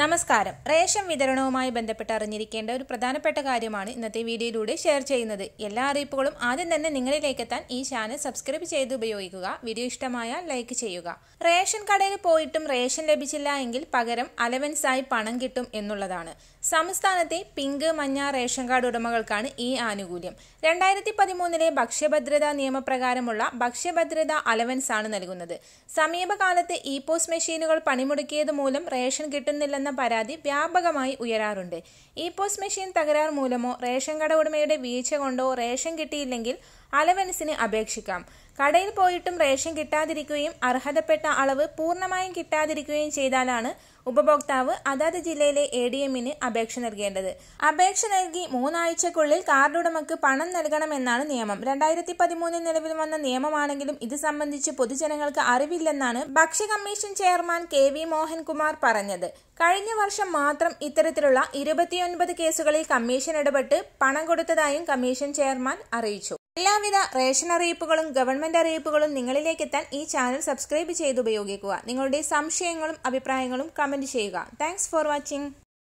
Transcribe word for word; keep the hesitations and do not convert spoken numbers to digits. നമസ്കാരം. റേഷൻ വിതരണവുമായി ബന്ധപ്പെട്ട് അറിഞ്ഞിരിക്കേണ്ട ഒരു പ്രധാനപ്പെട്ട കാര്യമാണ് ഇന്നത്തെ വീഡിയോയിലൂടെ ഷെയർ ചെയ്യുന്നത്. എല്ലാ അറിയിപ്പുകളും ആദ്യം തന്നെ നിങ്ങളിലേക്ക് എത്താൻ ഈ ചാനൽ സബ്സ്ക്രൈബ് ചെയ്ത് ഉപയോഗിക്കുക. വീഡിയോ ഇഷ്ടമായാൽ ലൈക്ക് ചെയ്യുക. റേഷൻ കടയിൽ പോയിട്ടും റേഷൻ ലഭിച്ചില്ല എങ്കിൽ പകരം അലവൻസായി പണം കിട്ടും എന്നുള്ളതാണ്. സംസ്ഥാനത്തെ പിങ്ക് മഞ്ഞ റേഷൻ കാർഡ് ഉടമകൾക്കാണ് ഈ ആനുകൂല്യം. രണ്ടായിരത്തി പതിമൂന്നിലെ ഭക്ഷ്യഭദ്രതാ നിയമപ്രകാരമുള്ള ഭക്ഷ്യഭദ്രതാ അലവൻസ് ആണ് നൽകുന്നത്. സമീപകാലത്ത് ഇ പോസ്റ്റ് മെഷീനുകൾ പണിമുടക്കിയത് മൂലം റേഷൻ കിട്ടുന്നില്ല എന്ന പരാതി വ്യാപകമായി ഉയരാറുണ്ട്. ഇ പോസ്റ്റ് മെഷീൻ തകരാർ മൂലമോ റേഷൻ കട ഉടമയുടെ വീഴ്ച കൊണ്ടോ റേഷൻ കിട്ടിയില്ലെങ്കിൽ അലവൻസിന് അപേക്ഷിക്കാം. കടയിൽ പോയിട്ടും റേഷൻ കിട്ടാതിരിക്കുകയും അർഹതപ്പെട്ട അളവ് പൂർണ്ണമായും കിട്ടാതിരിക്കുകയും ചെയ്താലാണ് ഉപഭോക്താവ് അതാത് ജില്ലയിലെ എ ഡി എമ്മിന് അപേക്ഷ നൽകേണ്ടത്. അപേക്ഷ നൽകി മൂന്നാഴ്ചക്കുള്ളിൽ കാർഡുടമക്ക് പണം നൽകണമെന്നാണ് നിയമം. രണ്ടായിരത്തി പതിമൂന്നിൽ നിലവിൽ വന്ന നിയമമാണെങ്കിലും ഇത് സംബന്ധിച്ച് പൊതുജനങ്ങൾക്ക് അറിവില്ലെന്നാണ് ഭക്ഷ്യ commission chairman K V Mohankumar പറഞ്ഞത്. കഴിഞ്ഞ വർഷം മാത്രം ഇത്തരത്തിലുള്ള ഇരുപത്തിയൊൻപത് കേസുകളിൽ കമ്മീഷൻ ഇടപെട്ട് പണം കൊടുത്തതായും കമ്മീഷൻ ചെയർമാൻ അറിയിച്ചു. എല്ലാവിധ റേഷൻ അറിയിപ്പുകളും ഗവൺമെന്റ് അറിയിപ്പുകളും നിങ്ങളിലേക്ക് എത്താൻ ഈ ചാനൽ സബ്സ്ക്രൈബ് ചെയ്ത് ഉപയോഗിക്കുക. നിങ്ങളുടെ സംശയങ്ങളും അഭിപ്രായങ്ങളും കമന്റ് ചെയ്യുക. Thanks for watching.